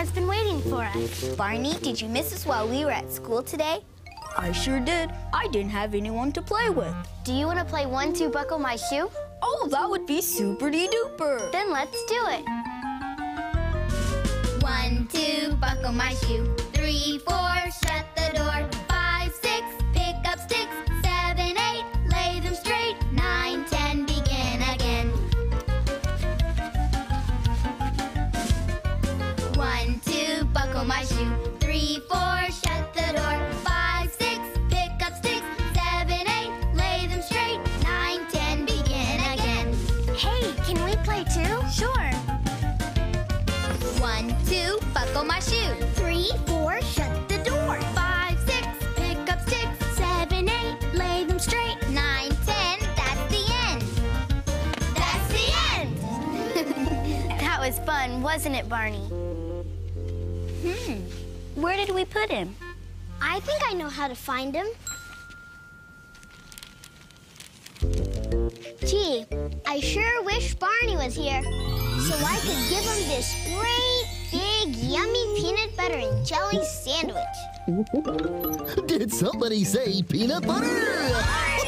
has been waiting for us. Barney, did you miss us while we were at school today? I sure did. I didn't have anyone to play with. Do you want to play 1, 2, buckle my shoe? Oh, that would be super-de-duper. Then let's do it. 1, 2, buckle my shoe. 3, 4, shut the door. 5, 6, pick up sticks. 7, 8, lay them straight. 9, 10, begin again. 1, 2, buckle my shoe. 3, 4, shut the door. 5, 6, pick up sticks. 7, 8, lay them straight. 9, 10, begin again. Hey, can we play too? Sure. 1, 2, buckle my shoe. 3, 4, shut the door. 5, 6, pick up sticks. 7, 8, lay them straight. 9, 10, that's the end. That's the end! That was fun, wasn't it, Barney? Where did we put him? I think I know how to find him. Gee, I sure wish Barney was here, so I could give him this great, big, yummy peanut butter and jelly sandwich. Did somebody say peanut butter?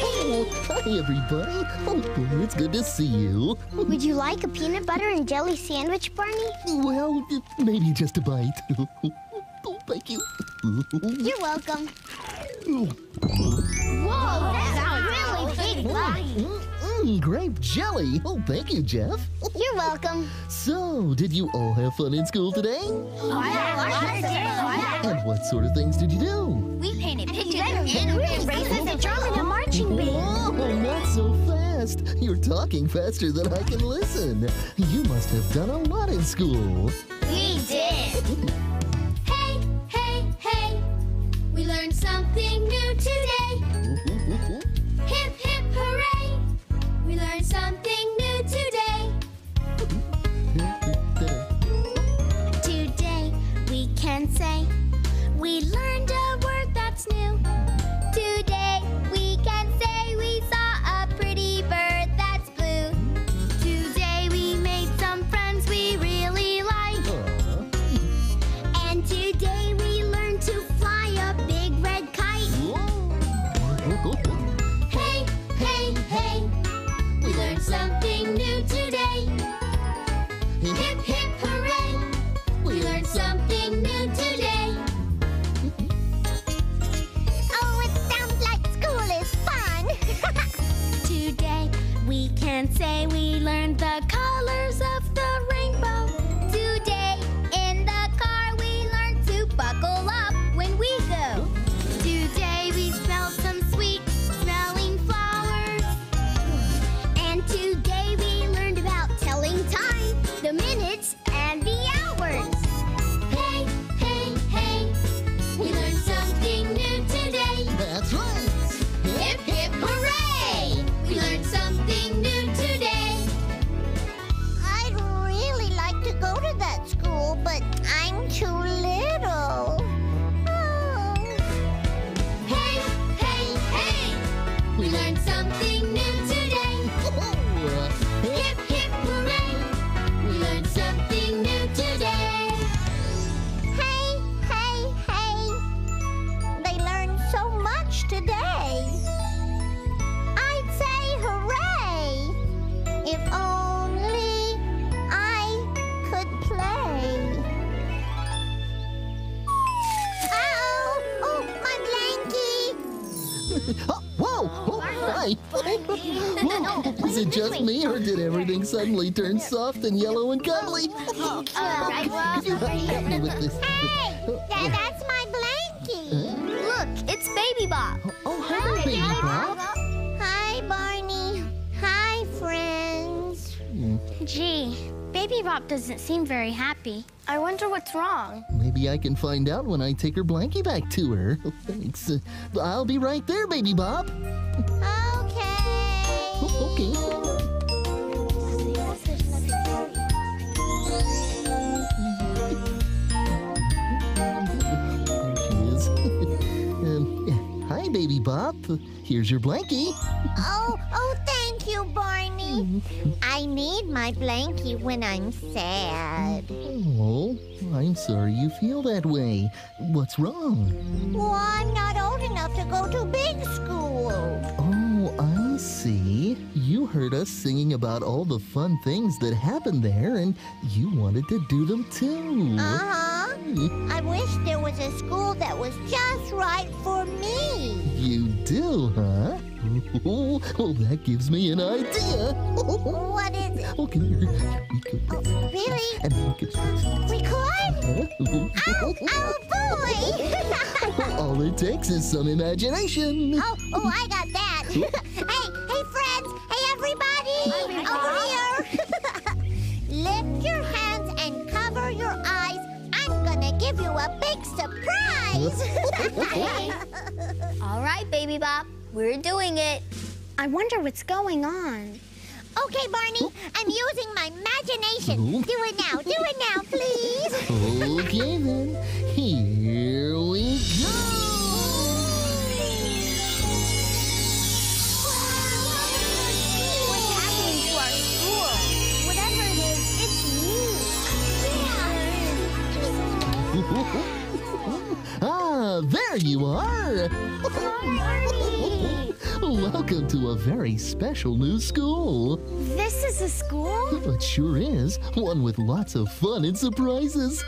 Oh, hi, everybody. Oh, it's good to see you. Would you like a peanut butter and jelly sandwich, Barney? Well, maybe just a bite. Oh, thank you. You're welcome. Whoa, that's a really big bite. Grape jelly. Oh, thank you, Jeff. You're welcome. So, did you all have fun in school today? Oh, yeah. And what sort of things did you do? We painted pictures and we races and drumming a marching band. Whoa, not so fast. You're talking faster than I can listen. You must have done a lot in school. We did. Hey, hey, hey. We learned something new today. Hip, hip, hooray. We learned something new today. Today we can say we learned a word that's new. Today we can say we saw a pretty bird that's blue. Today we made some friends we really like. And today we learned to fly a big red kite. Hey, hey, hey. We learned something new today. Hip, hip, hooray! We learned something new today. Oh, it sounds like school is fun. Today, we can say we learned the colors of the rainbow. Today, in the car, we learned to buckle up when we go. Today, we smelled some sweet smelling flowers. And today we learned about telling time, the minutes, and the hours. Hey, hey, hey, we learned something new today. That's right. Hip, hip, hooray! We learned something new today. I'd really like to go to that school, but I'm too little. Oh. Hey, hey, hey, we learned something new today. Hip, hip, hooray! We learned something new today. Hey, hey, hey. They learned so much today. I'd say hooray if only I could play. Oh, my blankie. Oh, whoa! Oh, hi. Whoa. Is it just me, or did everything suddenly turn soft and yellow and cuddly? Could you help me with this? Hey, that's my blankie. Look, it's Baby Bop. Oh, hi, Baby Bop. Hi, Barney. Hi, friends. Gee, Baby Bop doesn't seem very happy. I wonder what's wrong. Maybe I can find out when I take her blankie back to her. Oh, thanks. I'll be right there, Baby Bop. Okay. There she is. Hi, Baby Baby Bop. Here's your blankie. Oh, thank you, Barney. I need my blankie when I'm sad. Oh, I'm sorry you feel that way. What's wrong? Well, I'm not old enough to go to big school. Oh, I see. You heard us singing about all the fun things that happened there, and you wanted to do them too. I wish there was a school that was just right for me. You do, huh? Oh, that gives me an idea. What is it? Okay, we could. Oh, really? And we could. We could? Oh, boy! All it takes is some imagination. Oh, I got that. Hey, friends! Hey, everybody! Over here! Lift your hands and cover your eyes. I'm gonna give you a big surprise! All right, Baby Bop. We're doing it. I wonder what's going on. Okay, Barney, I'm using my imagination. Do it now, please. Okay, then. Here we go. What's happening to our school? Whatever it is, it's new. Ah, there you are. Welcome to a very special new school. This is a school? It sure is. One with lots of fun and surprises.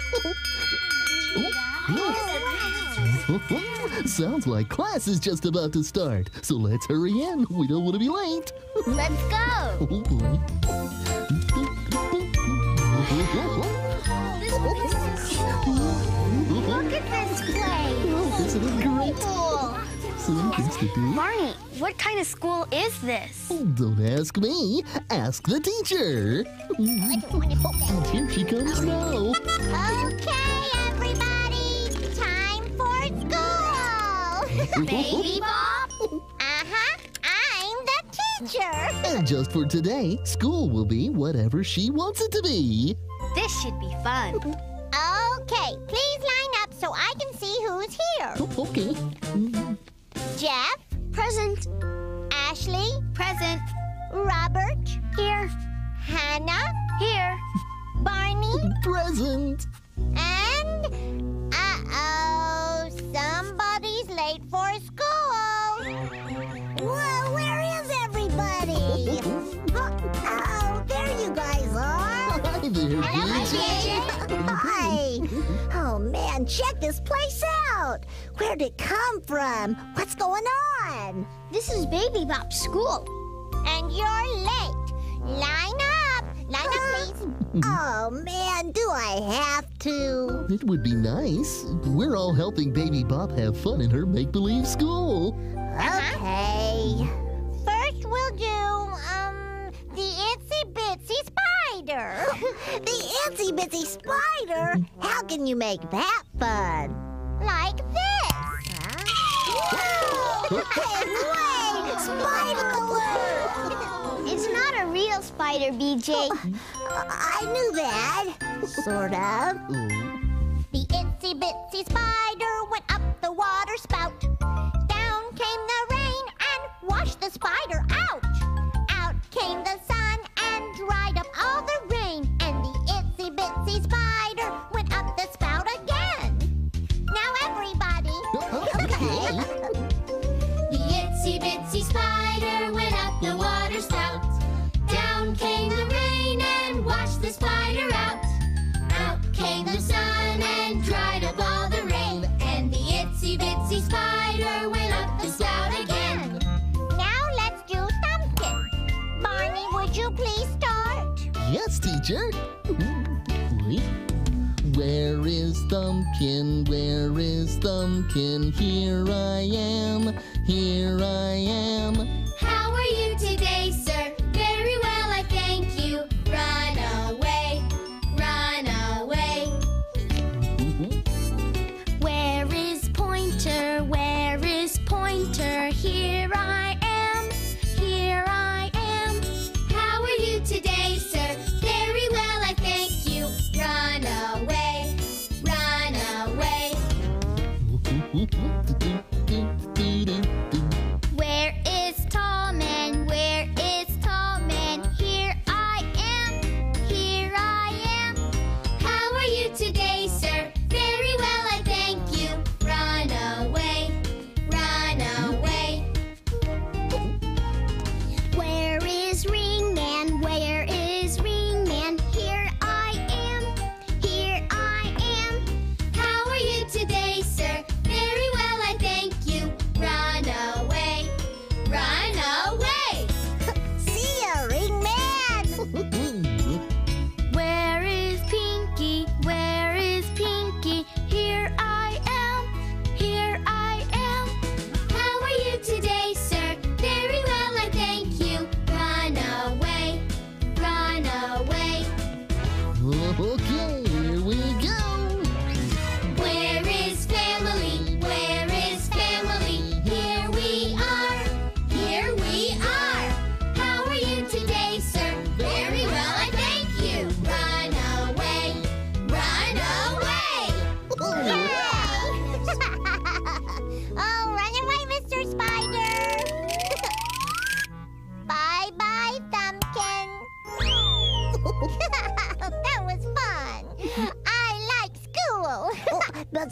Sounds like class is just about to start. So let's hurry in. We don't want to be late. Let's go. Oh, boy. This is cool. Look at this place. Oh, isn't it great? Cool. Barney, what kind of school is this? Oh, don't ask me. Ask the teacher. I don't want to go back. Here she comes now. Okay, everybody. Time for school. Baby Bop? I'm the teacher. And just for today, school will be whatever she wants it to be. This should be fun. Okay, please line up so I can see who's here. Okay. Jeff? Present. Ashley? Present. Robert? Here. Hannah? Here. Barney? Present. And, somebody's late for school. Whoa, where is everybody? Oh, there you guys are. Hi there, BJ. Hi. Oh, man, check this place out. Where'd it come from? What's going on? This is Baby Bop's school. And you're late. Line up, please. Oh, man, do I have to? It would be nice. We're all helping Baby Bop have fun in her make-believe school. Okay. First, we'll do, the itsy-bitsy spider. The itsy-bitsy spider? How can you make that fun? Like this. Whoa! Hey, spider alert! It's not a real spider, BJ. I knew that. Sort of. The itsy-bitsy spider went up the water spout. Down came the rain and washed the spider out. Out came the sun and dried up all the rain. And the itsy-bitsy spider went up the spout again. Now, everybody. Okay. The itsy-bitsy spider went up the water spout. Down came the rain and washed the spider out. Out came the sun and dried up all the rain. And the itsy-bitsy spider went up the spout again. Now let's do something. Barney, would you please start? Yes, teacher. Where is Thumbkin? Where is Thumbkin? Here I am, here I am. How are you today, sir? Very well, I thank you. Run away, run away. Where is Pointer? Where is Pointer? Here I am, here I am. How are you today, sir? Very well, I thank you. Run away.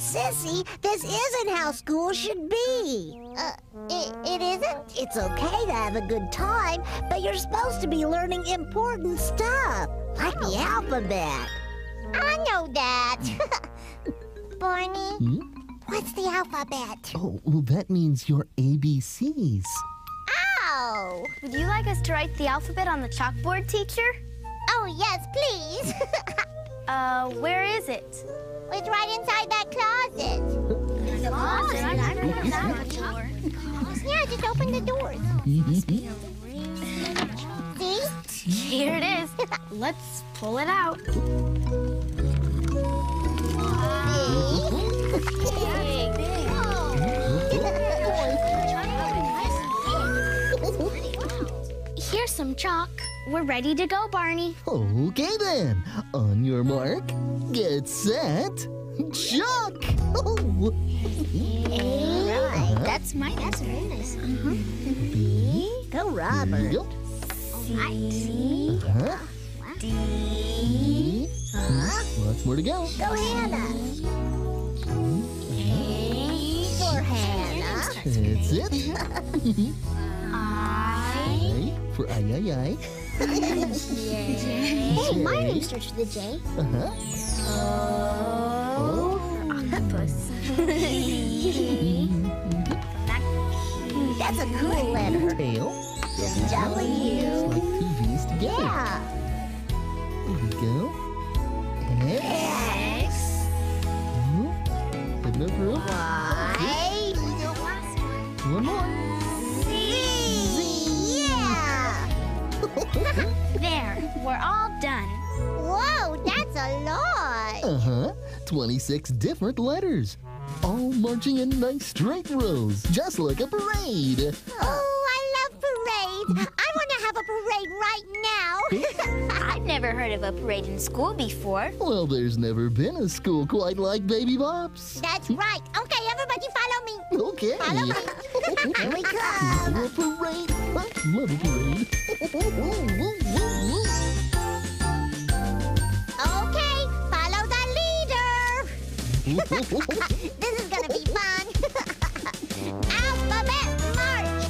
Sissy, this isn't how school should be. It isn't? It's okay to have a good time, but you're supposed to be learning important stuff, like the alphabet. I know that. Barney, what's the alphabet? Oh, well, that means your ABCs. Oh! Would you like us to write the alphabet on the chalkboard, teacher? Oh, yes, please. Where is it? It's right inside that closet. There's a closet? I don't know that chalkboard. Yeah, just open the doors. See? Here it is. Let's pull it out. Here's some chalk. We're ready to go, Barney. Okay then. On your mark, get set, chalk. Right. That's my answer. Nice. Go, Robert. C. D. Lots more to go. Go, Hannah. Go, Hannah. That's it. For I. Hey, my name starts with a J. O for octopus. That's a cool letter. Tail. W. It's like two V's together. Yeah. There we go. X. Another one. Y. One more. There, we're all done. Whoa, that's a lot. 26 different letters, all marching in nice straight rows, just like a parade. Oh, I love parades. I want to have a parade right now. I've never heard of a parade in school before. Well, there's never been a school quite like Baby Bop's. That's right. Okay, everybody follow me. Okay. Follow me. Here we come. Love a parade. I love a parade. Okay, follow the leader. This is gonna be fun. Alphabet march.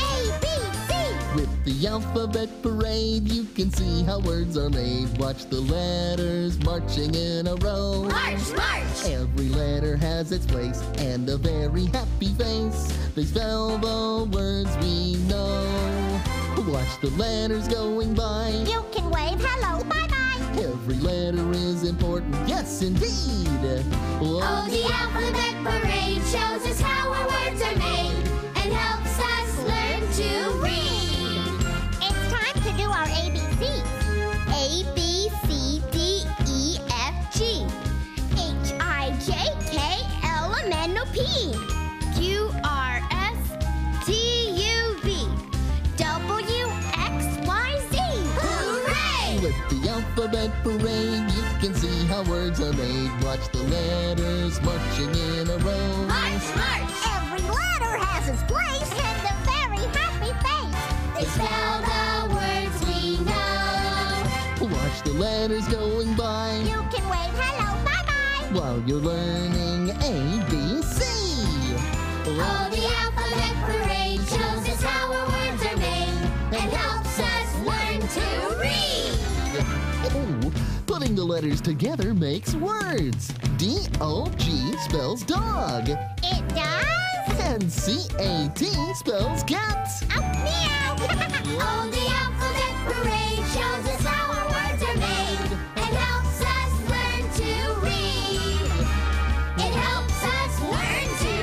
A, B, C. With the alphabet parade, you can see how words are made. Watch the letters marching in a row. March, march. Every letter has its place and a very happy face. They spell the words we know. Watch the letters going by. You can wave hello, bye-bye. Every letter is important, yes indeed. Oh, the alphabet parade shows us how our words are made and helps us learn to read. It's time to do our ABCs. A, B, C, D, E, F, G. H, I, J, K, L, M, N, O, P. Q, R, S, T, U, V. With the alphabet parade, you can see how words are made. Watch the letters marching in a row. March, march! Every letter has its place and a very happy face. They spell the words we know. Watch the letters going by. You can wave hello, bye-bye. While you're learning A, B, C. Oh, the alphabet parade shows us how our words are made and helps us learn to read. Oh, putting the letters together makes words. D-O-G spells dog. It does? And C-A-T spells cats. Oh, meow! Oh, the alphabet parade shows us how our words are made and helps us learn to read. It helps us learn to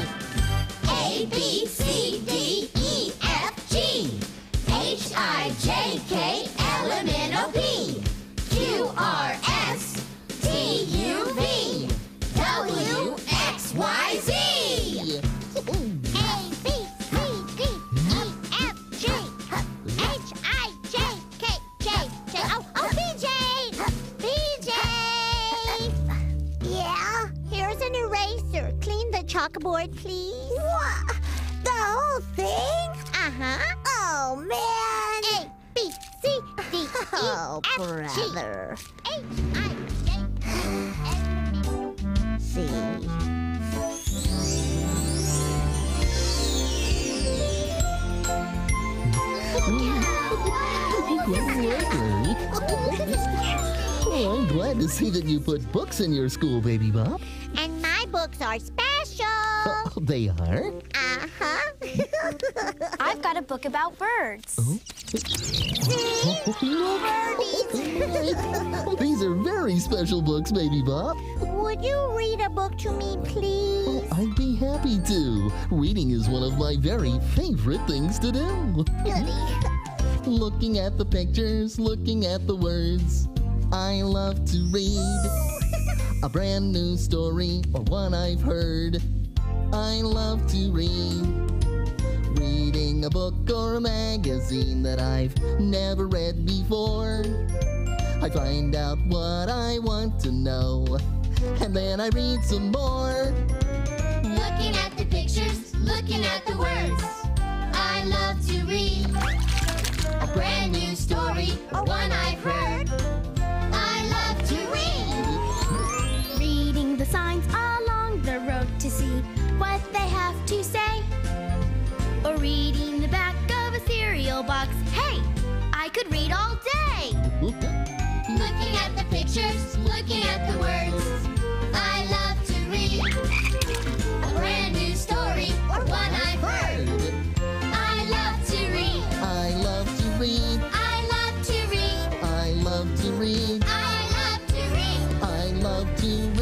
read. A, B, C, D, E, F, G. H, I, J, K, L, M, N, O, P. Q, R, S, T, U, V. W, X, Y, Z. A, B, C, D, E, F, G. H, I, J, K, J, J, O, O, BJ. BJ. Yeah? Here's an eraser. Clean the chalkboard, please. What? The whole thing? Uh-huh. Oh, man. A, B, C, D, E, F, G. H, I, J, K, L, M, N, O, P. Oh, I'm glad to see that you put books in your school, Baby Bop. And my books are special. Oh, they are? Uh-huh. I've got a book about birds. Oh. Birdies. These are very special books, Baby Bop. Would you read a book to me, please? Oh, I'd be happy to. Reading is one of my very favorite things to do. Looking at the pictures, looking at the words, I love to read a brand new story or one I've heard. I love to read. Reading a book or a magazine that I've never read before, I find out what I want to know, and then I read some more. Looking at the pictures, looking at the words, I love to read a brand new story or one I've heard. I love to read. Reading the signs along the road to see what they have to say, or reading the back of a cereal box. Hey, I could read all day. Looking at the pictures, looking at the words, I love to read a brand new story or one I've heard. I love to read. I love to read. I love to read. I love to read. I love to read. I love to read.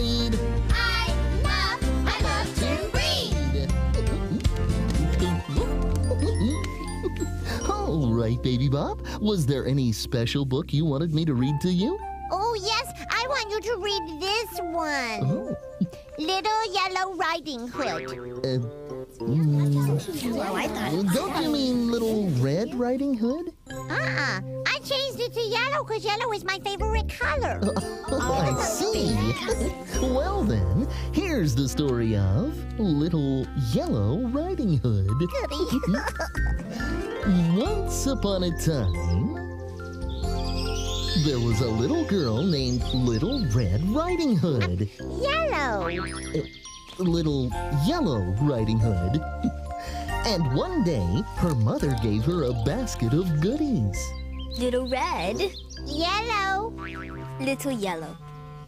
All right, Baby Bop. Was there any special book you wanted me to read to you? Oh, yes. I want you to read this one. Oh. Little Yellow Riding Hood. Don't you mean Little Red Riding Hood? Uh-uh. I changed it to yellow because yellow is my favorite color. I see. Well, then, here's the story of Little Yellow Riding Hood. Once upon a time, there was a little girl named Little Red Riding Hood. Little Yellow Riding Hood. And one day, her mother gave her a basket of goodies. Little Red. Yellow. Little Yellow,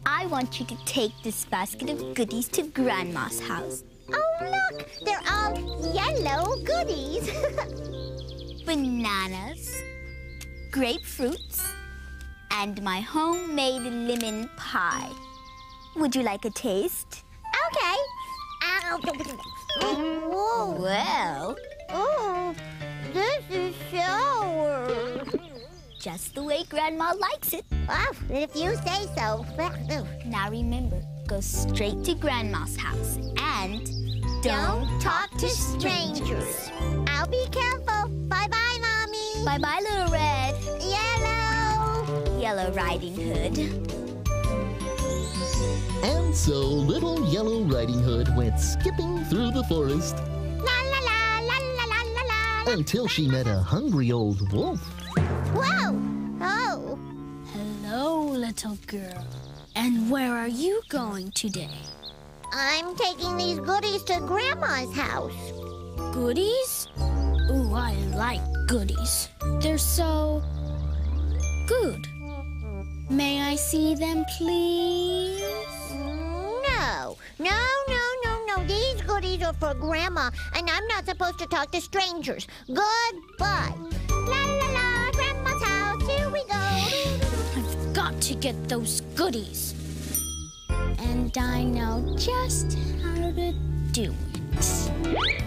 I want you to take this basket of goodies to Grandma's house. Oh, look! They're all yellow goodies. Bananas, grapefruits, and my homemade lemon pie. Would you like a taste? Okay. Whoa. Well. Oh, this is sour. Just the way Grandma likes it. Oh, if you say so. Now remember, go straight to Grandma's house and don't talk to strangers. I'll be careful. Bye-bye, Mommy. Bye-bye, Little Red. Yellow. Yellow Riding Hood. And so Little Yellow Riding Hood went skipping through the forest until she met a hungry old wolf. Whoa! Oh! Hello, little girl. And where are you going today? I'm taking these goodies to Grandma's house. Goodies? Ooh, I like goodies. They're so good. May I see them, please? No. No, no, no, no. These goodies are for Grandma, and I'm not supposed to talk to strangers. Goodbye. La la la, Grandma's house, here we go. I've got to get those goodies. And I know just how to do it.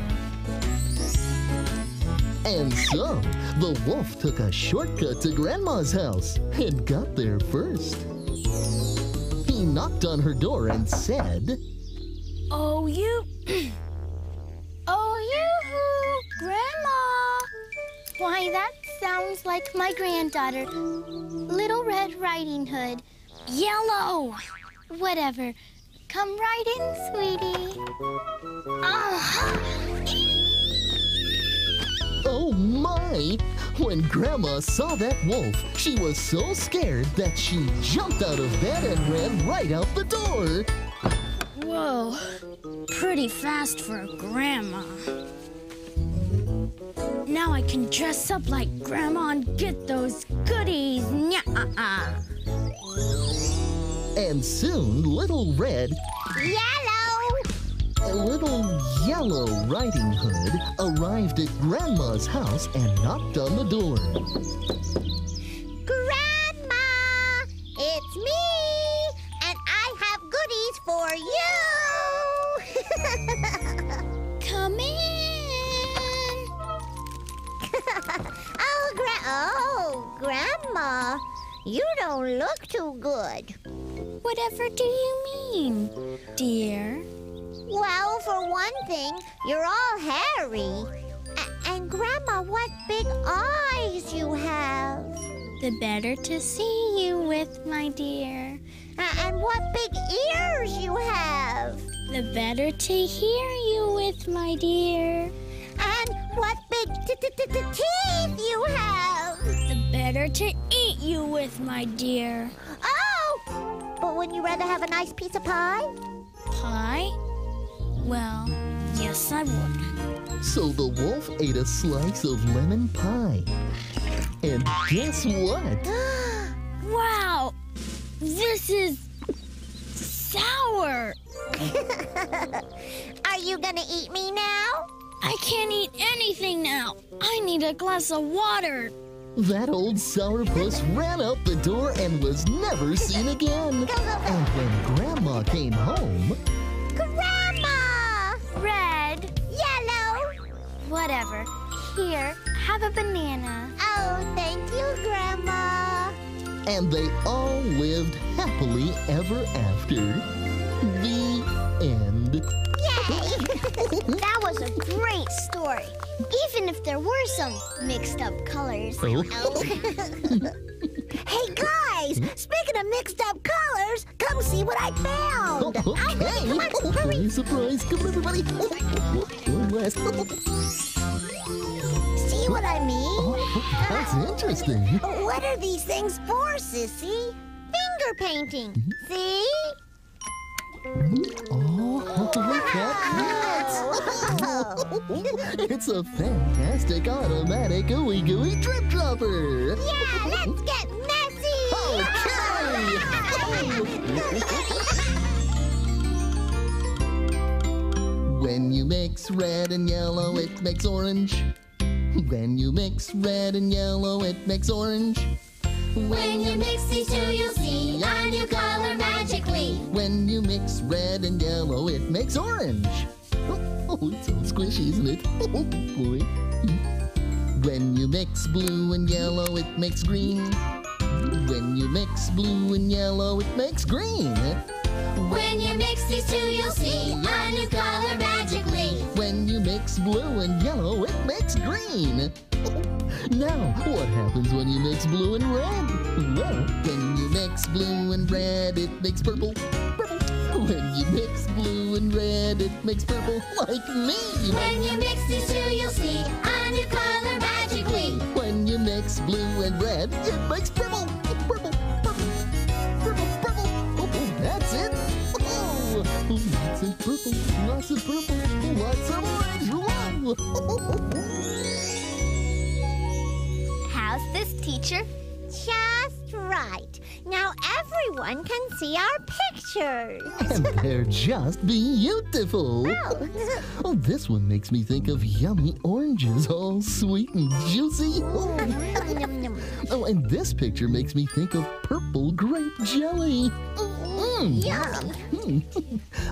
And so, the wolf took a shortcut to Grandma's house and got there first. He knocked on her door and said, Oh, you-hoo, Grandma! Why, that sounds like my granddaughter, Little Red Riding Hood. Yellow! Whatever. Come right in, sweetie. Oh, my! When Grandma saw that wolf, she was so scared that she jumped out of bed and ran right out the door. Whoa, pretty fast for Grandma. Now Now I can dress up like Grandma and get those goodies. And soon, Little Red, Little Yellow Riding Hood arrived at Grandma's house and knocked on the door. Grandma, it's me, and I have goodies for you. Come in. Oh, Grandma, you don't look too good. Whatever do you mean, dear? Well, for one thing, you're all hairy. And Grandma, what big eyes you have. The better to see you with, my dear. And what big ears you have. The better to hear you with, my dear. And what big teeth you have. The better to eat you with, my dear. Oh! But wouldn't you rather have a nice piece of pie? Pie? Well, yes, I would. So the wolf ate a slice of lemon pie. And guess what? Wow! This is sour! Are you gonna eat me now? I can't eat anything now. I need a glass of water. That old sourpuss ran out the door and was never seen again. Go, go, go. And when Grandma came home... Whatever. Here, have a banana. Oh, thank you, Grandma. And they all lived happily ever after. The end. Yay! That was a great story. Even if there were some mixed up colors. Oh. Hey, guys! Speaking of mixed up colors, come see what I found! Oh, okay! Come on, come on, hurry. Surprise! Come on, everybody! One last... See what I mean? Oh, that's interesting. What are these things for, Sissy? Finger painting. See? Oh, look at that! It's a fantastic automatic ooey gooey drip dropper! Yeah, let's get messy! Okay! When you mix red and yellow, it makes orange. When you mix red and yellow, it makes orange. When you mix these two, you'll see a new color magically. When you mix red and yellow, it makes orange. Oh, it's so squishy, isn't it? Oh, boy. When you mix blue and yellow, it makes green. When you mix blue and yellow, it makes green. When you mix these two, you'll see a new color magically. When you mix blue and yellow, it makes green. Now, what happens when you mix blue and red? Well, when you mix blue and red, it makes purple. When you mix blue and red, it makes purple, like me. When you mix these two, you'll see a new color magically. When you mix blue and red, it makes purple. Purple, purple, purple, purple. Oh, that's it. Oh, lots of purple, lots of purple, lots of orange. How's this, teacher? Just right. Now everyone can see our pictures. And they're just beautiful. Oh. Oh, this one makes me think of yummy oranges, all sweet and juicy. Oh, oh, and this picture makes me think of purple grape jelly. Yum.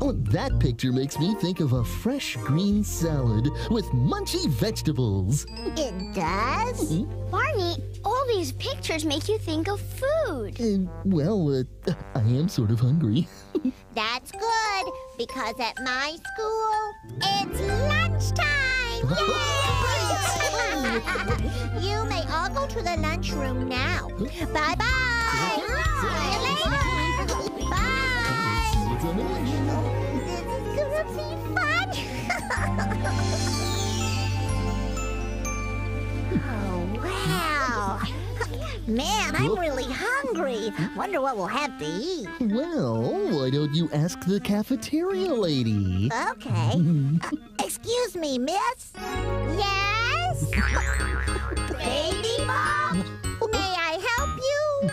Oh, that picture makes me think of a fresh green salad with munchy vegetables. It does? Barney, all these pictures make you think of food. I am sort of hungry. That's good, because at my school, it's lunchtime! Yay! You may all go to the lunchroom now. Bye-bye! See you later! This is gonna be fun! Oh, wow! Man, I'm really hungry. Wonder what we'll have to eat. Well, why don't you ask the cafeteria lady? Okay. Excuse me, miss? Yes? Baby Bop! May I help you?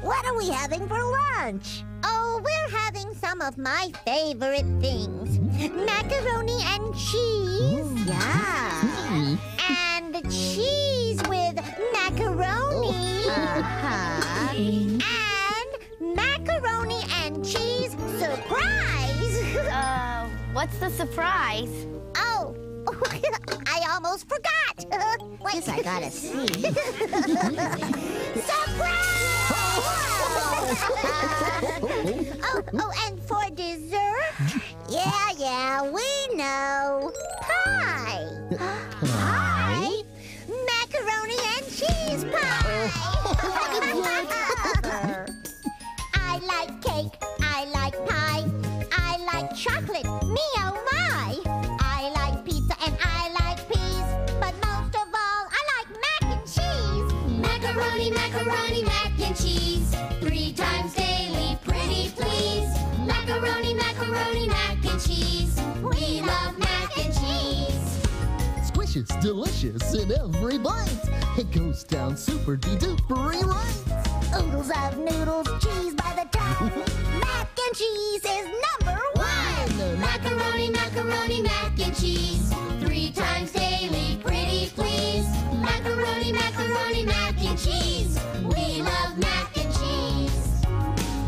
What are we having for lunch? Oh, we're having some of my favorite things. Macaroni and cheese. Ooh. Yeah. And cheese with macaroni. Uh-huh. And macaroni and cheese surprise. What's the surprise? Oh. I almost forgot. Wait. Guess I gotta see. Surprise! And for dessert? Yeah, we know. Pie. Pie? Macaroni and cheese pie. I like cake. I like pie. I like chocolate. Me, oh my. I like pizza and I like peas. But most of all, I like mac and cheese. Macaroni, macaroni, mac and cheese. 3 times daily, pretty please. Macaroni, macaroni, mac and cheese. We love mac and cheese. Squishes, delicious in every bite. It goes down super de-dupery right. Oodles of noodles, cheese by the ton. Mac and cheese is #1. Macaroni, macaroni, mac and cheese. 3 times daily, pretty please. Macaroni, macaroni, mac and cheese. We love mac and cheese.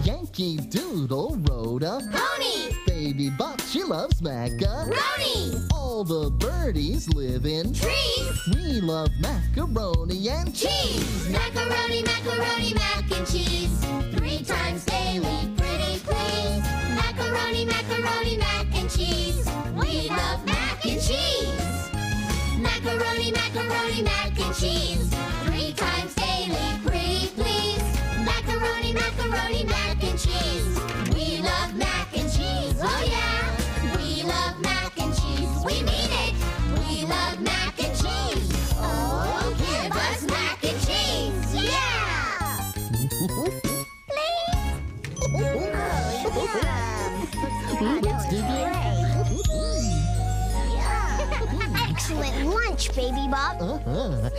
Yankee Doodle rode a pony. Baby Bop, she loves macaroni. All the birdies live in trees. We love macaroni and cheese. Macaroni, macaroni, mac and cheese. 3 times daily, pretty please. Macaroni, macaroni, mac and cheese. We love mac and cheese. Macaroni, macaroni, mac and cheese. 3 times daily, pretty please. Macaroni, macaroni, mac and cheese. We love mac and cheese. Oh yeah, we love mac and cheese. We mean it. We love mac and cheese. Oh, give us mac and cheese. Yeah. Please. Oh yeah. Let's do it. Excellent lunch, Baby Bop.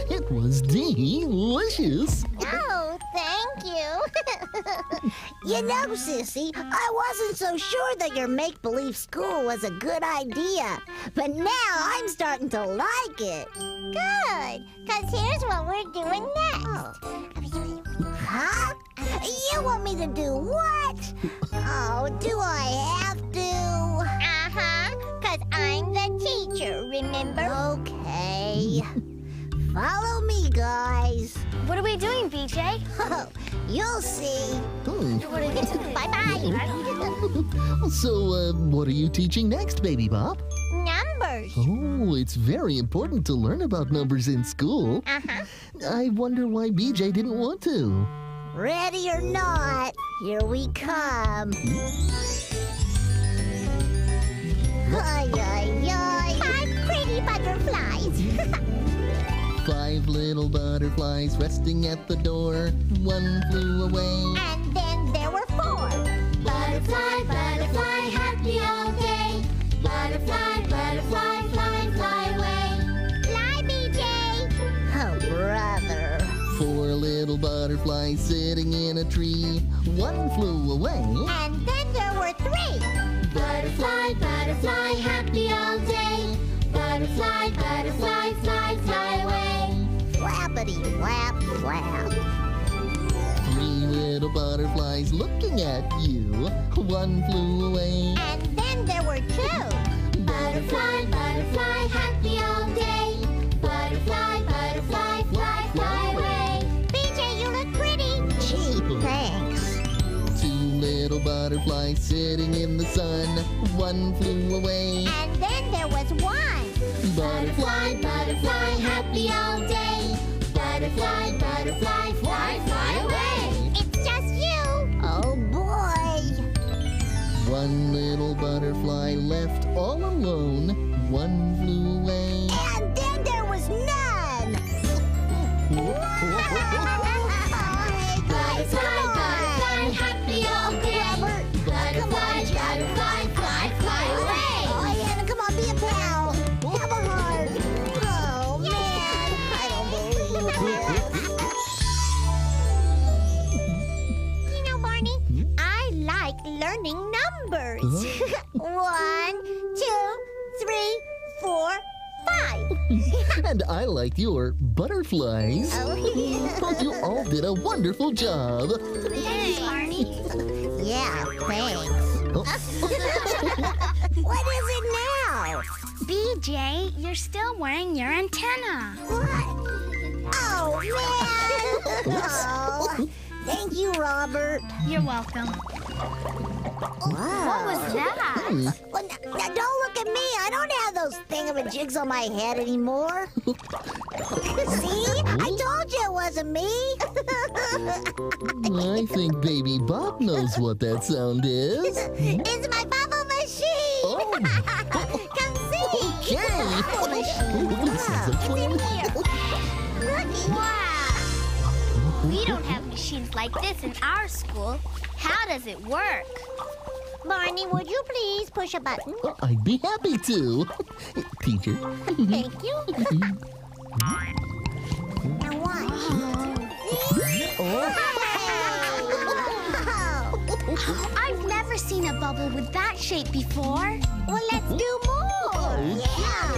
It was delicious. Oh, thank you. You know, Sissy, I wasn't so sure that your make-believe school was a good idea. But now I'm starting to like it. Good, because here's what we're doing next. Huh? You want me to do what? Oh, do I have to? Uh-huh, because I'm the teacher, remember? Okay. Follow me, guys. What are we doing, BJ? Oh, you'll see. Bye-bye. So, what are you teaching next, Baby Bop? Numbers. Oh, it's very important to learn about numbers in school. Uh-huh. I wonder why BJ didn't want to. Ready or not, here we come. Ay, ay, ay. 5 pretty butterflies. 5 little butterflies resting at the door. 1 flew away. And then there were 4. Butterfly, butterfly, happy all day. Butterfly, butterfly, fly, fly away. Fly, BJ! Oh, brother. 4 little butterflies sitting in a tree. 1 flew away. And then there were 3. Butterfly, butterfly, happy all day. Butterfly, butterfly, fly, fly away. Flappity, flap, flap. 3 little butterflies looking at you. 1 flew away. And then there were 2. Butterfly, butterfly, happy all day. Butterfly, butterfly, fly, fly away. BJ, you look pretty. Gee, thanks. 2 little butterflies sitting in the sun. 1 flew away. And then there was 1. Butterfly, butterfly, happy all day. Butterfly, butterfly, fly, fly away. It's just you. Oh, boy. 1 little butterfly left all alone. 1 flew away. And then there was none. Butterfly, butterfly, happy all day. Butterfly, butterfly, fly, fly away. Oh, Hannah, come on, be a pal. Have a heart. Oh, man. And I liked your butterflies. But you all did a wonderful job. Thanks, Barney. Yeah, thanks. What is it now? BJ, you're still wearing your antenna. What? Oh, man! Oh, thank you, Robert. You're welcome. What was that? Well, now don't look at me. I don't have those thingamajigs on my head anymore. See? I told you it wasn't me. I think Baby Bop knows what that sound is. It's my bubble machine. Oh. Come see. Okay. Bubble machine. It's in here. Wow. We don't have machines like this in our school. How does it work? Barney, would you please push a button? Oh, I'd be happy to. Teacher. Thank you. Now watch. Oh. I've never seen a bubble with that shape before. Well, let's do more. Yeah.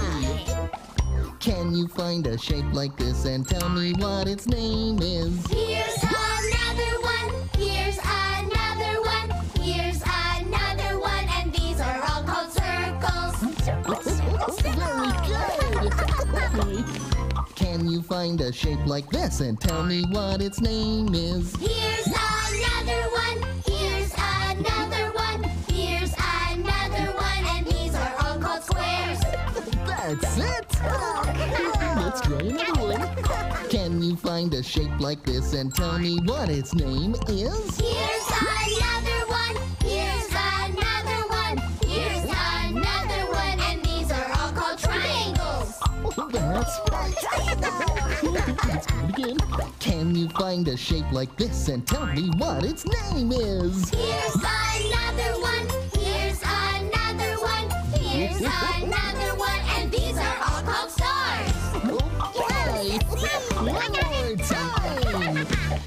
Can you find a shape like this and tell me what its name is? Here's another one. Here's another one. Here's another one, and these are all called circles. Circles, circles, circles. Very good. Can you find a shape like this and tell me what its name is? Here's another one. Here's another one. Here's another one, and these are all called squares. That's it. Let's try another one. Can you find a shape like this and tell me what its name is? Here's another one. Here's another one. Here's another one, and these are all called triangles. Oh, that's right. Let's do it again. Can you find a shape like this and tell me what its name is? Here's another one. Here's another one. Here's another one, and these are all called stars. One more time.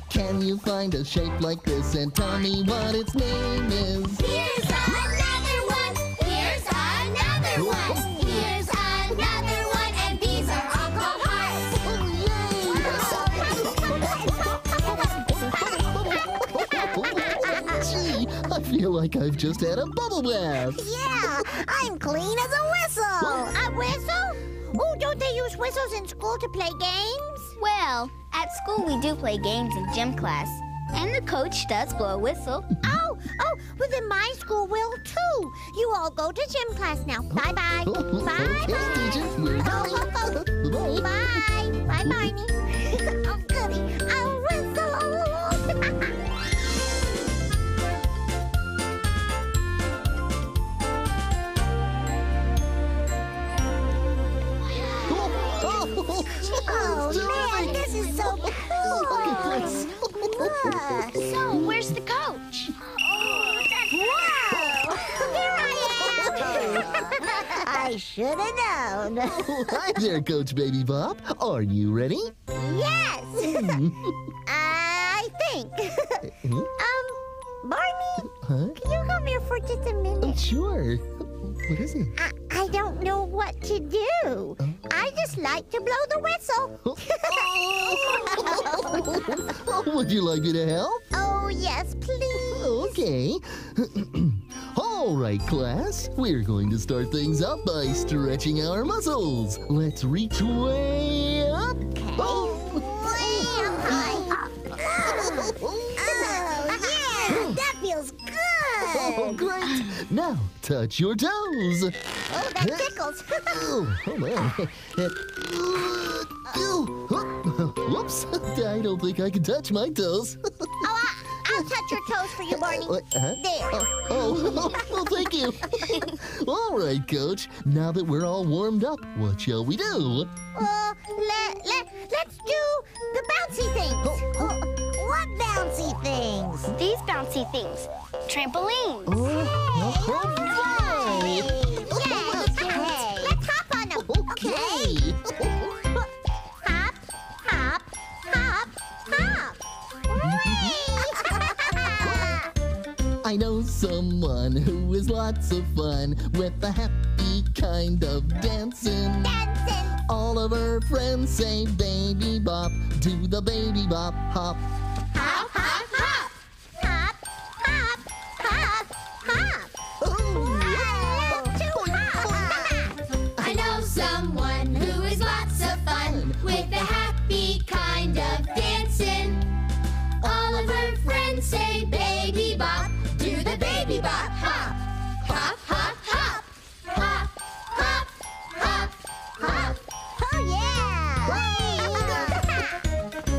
Can you find a shape like this and tell me what its name is? Here's another one. Here's another one. Here's another one, and these are all called hearts. Gee, I feel like I've just had a bubble bath. Yeah, I'm clean as a whistle. A whistle? Oh, don't they use whistles in school to play games? Well, at school we do play games in gym class. And the coach does blow a whistle. Oh, well then my school will too. You all go to gym class now. Bye-bye. Bye-bye. Bye. Bye, Barney. Oh, goody. A whistle. Oh, man, this is so cool. Look. So, where's the coach? Oh, that's wow! Here I am! I should have known. Hi there, Coach Baby Bop. Are you ready? Yes! I think. Barney, can you come here for just a minute? Oh, sure. What is it? I don't know what to do. I just like to blow the whistle. Would you like me to help? Oh, yes, please. Okay. All right, class. We're going to start things up by stretching our muscles. Let's reach way up. Okay. Way up high. Oh, yeah. That feels good. Oh, great. Now, touch your toes. Oh, that tickles. Oh, man. Whoops. I don't think I can touch my toes. I'll touch your toes for you, Barney. There. Oh, thank you. All right, Coach. Now that we're all warmed up, what shall we do? Let's do the bouncy things. What bouncy things? These bouncy things. Trampolines. Let's hop on them. Okay. Hop, hop, hop, hop. I know someone who is lots of fun with a happy kind of dancing. All of her friends say, Baby Bop, do the Baby Bop hop. Hop, hop, hop! Hop, hop, hop, hop! Ooh, I love to hop! I know someone who is lots of fun with a happy kind of dancing. All of her friends say, Baby Bop, do the Baby Bop hop. Hop, hop, hop! Hop, hop, hop, hop! Oh, yeah!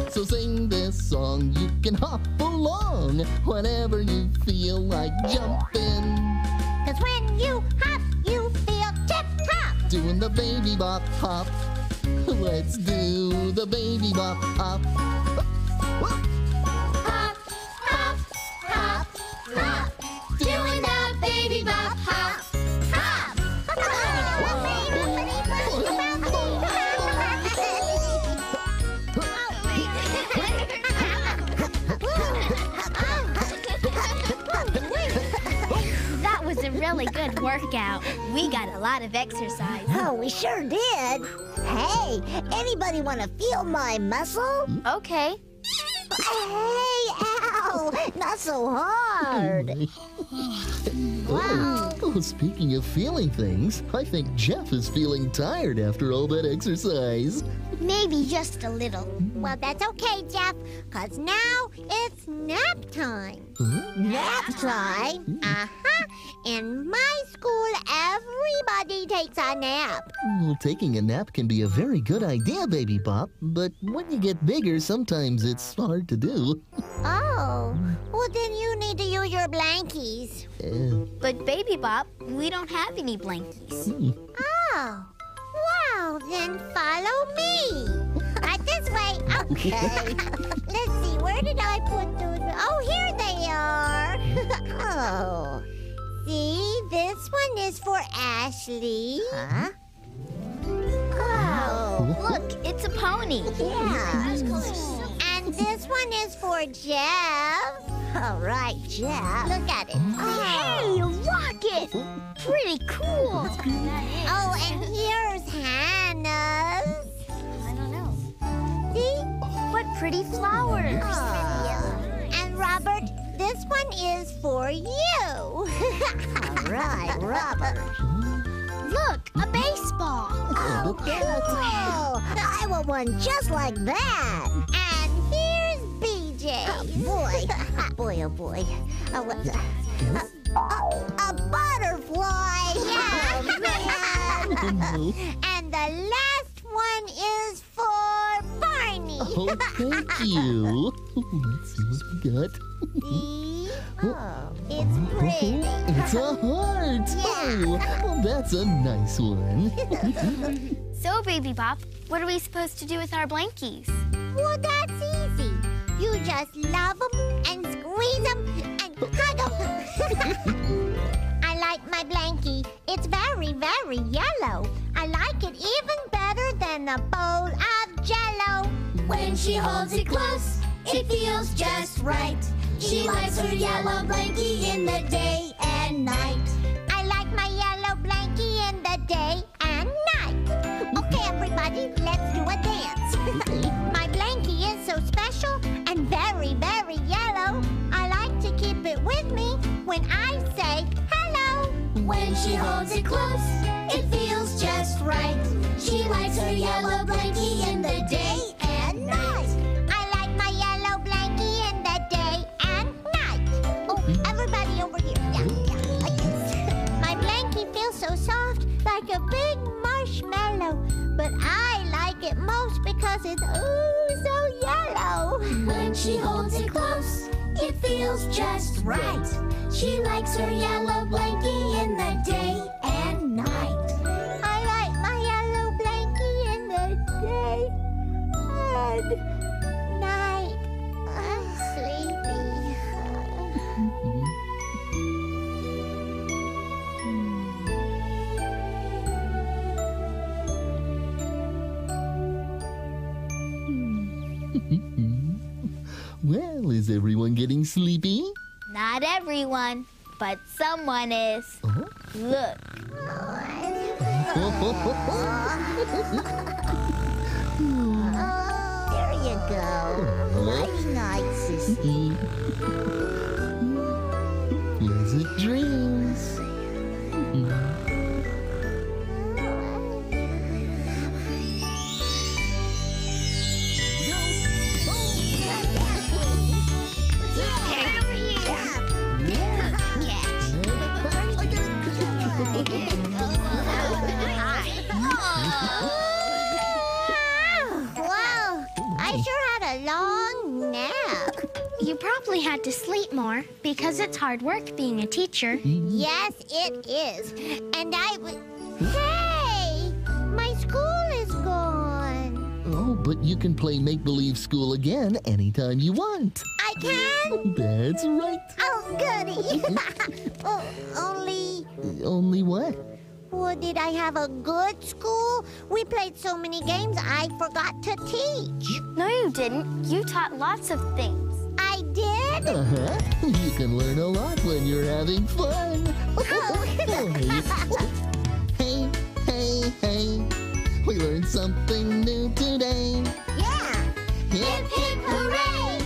So sing this song, you can hop along whenever you feel like jumping. 'Cause when you feel tip-top! Doing the Baby Bop hop. Let's do the Baby Bop hop. Whoop. Really good workout. We got a lot of exercise. Oh, we sure did. Hey, anybody want to feel my muscle? Okay. Hey, ow! Not so hard. Wow. Oh, speaking of feeling things, I think Jeff is feeling tired after all that exercise. Maybe just a little. Well, that's okay, Jeff, 'cause now it's nap time. Nap time? Uh-huh. In my school, everybody takes a nap. Well, taking a nap can be a very good idea, Baby Bop, but when you get bigger, sometimes it's hard to do. Oh, well, then you need to use your blankies. But, Baby Bop, we don't have any blankies. Oh. Wow, then follow me. This way. Okay. Let's see, where did I put those? Oh, here they are. Oh. See, this one is for Ashley. Huh? Oh. Look, it's a pony. Yeah. And this one is for Jeff. All right, Jeff. Look at it. Oh. Hey, a rocket. Pretty cool. Oh, and here's Hannah's. What pretty flowers. Oh. And Robert, this one is for you. All right, Robert. Look, a baseball. Oh, cool. I want one just like that. And here's BJ. Oh, boy. Oh, boy, oh, boy. A butterfly. Yeah. Oh, man. And the last one is for Barney. Oh, thank you. Let's see what we got. See? Oh, it's pretty. It's a heart. Yeah. Oh, that's a nice one. So, Baby Bop, what are we supposed to do with our blankies? Well, that's easy. You just love them and squeeze them and hug them. I like my blankie. It's very, very yellow. I like it even better than a bowl of Jell-O. When she holds it close, it feels just right. She likes her yellow blankie in the day and night. I like my yellow blankie in the day and night. Okay, everybody, let's do a dance. My blankie is so special and very, very yellow. I like to keep it with me when I say hello. When she holds it close, it feels just right. She likes her yellow blankie in the day and night. I like my yellow blankie in the day and night. Oh, everybody over here. Yeah, like this. My blankie feels so soft, like a big marshmallow. But I like it most because it's ooh so yellow. When she holds it close, it feels just right. She likes her yellow blankie in the day and night. Night. I'm sleepy. Well, is everyone getting sleepy? Not everyone, but someone is. Look. There you go. Life's nice, sissy. Pleasant dreams. You probably had to sleep more because it's hard work being a teacher. Yes, it is. And Hey! My school is gone. Oh, but you can play make-believe school again anytime you want. I can? That's right. Oh, goody. Only what? Well, did I have a good school? We played so many games I forgot to teach. No, you didn't. You taught lots of things. I did? Uh-huh. You can learn a lot when you're having fun. Hey. We learned something new today. Yeah. Hip, hip, hooray.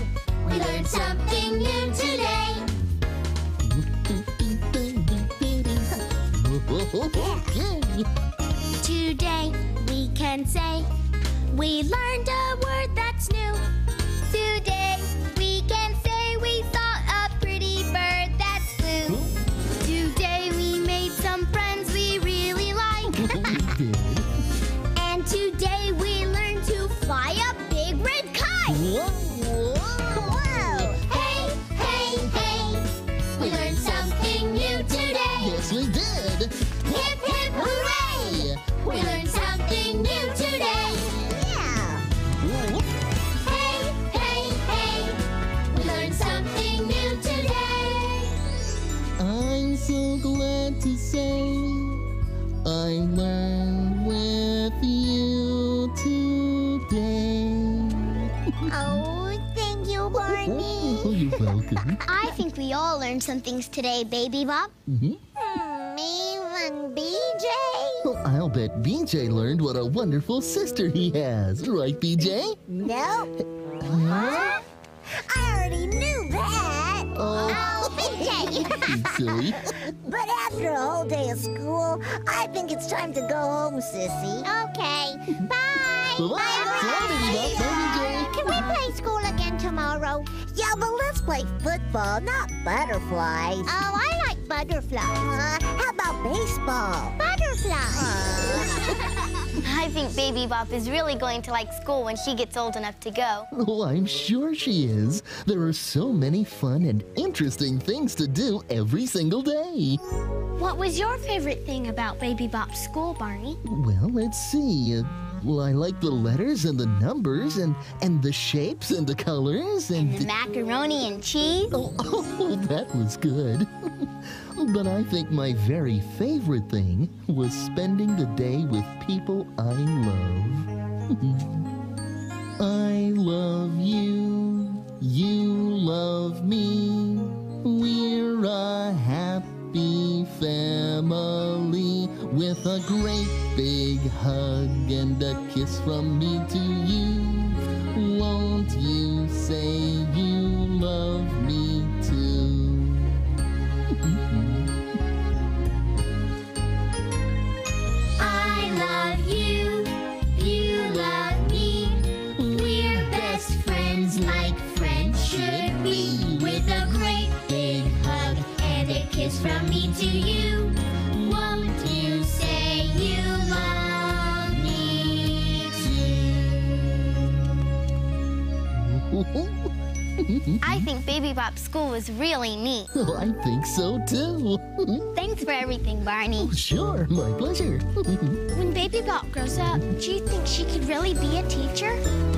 We learned something new today. Today we can say we learned a word that's new. Today we can say we saw a pretty bird that flew. Today we made some friends we really like. And today we learned to fly a big red kite. Whoa. Hey. We learned something new today. Yes, we did. Hip, hip, hooray! We learned something new today. Yeah! Hey! We learned something new today. I'm so glad to say I learned with you today. Oh, thank you, Barney. Oh, you're welcome. I think we all learned some things today, Baby Bop. Even BJ? Well, I'll bet BJ learned what a wonderful sister he has. Right, BJ? No. Huh? I already knew that. Oh, BJ. Silly. But after a whole day of school, I think it's time to go home, sissy. Okay. Bye. Bye. Can we play school again tomorrow? Yeah, but let's play football, not butterflies. Oh, I like butterflies. How about baseball? Butterflies. I think Baby Bop is really going to like school when she gets old enough to go. Oh, I'm sure she is. There are so many fun and interesting things to do every single day. What was your favorite thing about Baby Bop's school, Barney? Well, let's see. Well, I like the letters and the numbers and the shapes and the colors and the macaroni and cheese. Oh, that was good. But I think my very favorite thing was spending the day with people I love. I love you. You love me. We're a happy family with a great big hug and a kiss from me to you. Won't you say you love me too? I love you, you love me. We're best friends like friends should be. With a great big hug and a kiss from me to you. Won't you say you love me too? I think Baby Bop's school was really neat. Oh, I think so too. Thanks for everything, Barney. Oh, sure, my pleasure. When Baby Bop grows up, do you think she could really be a teacher?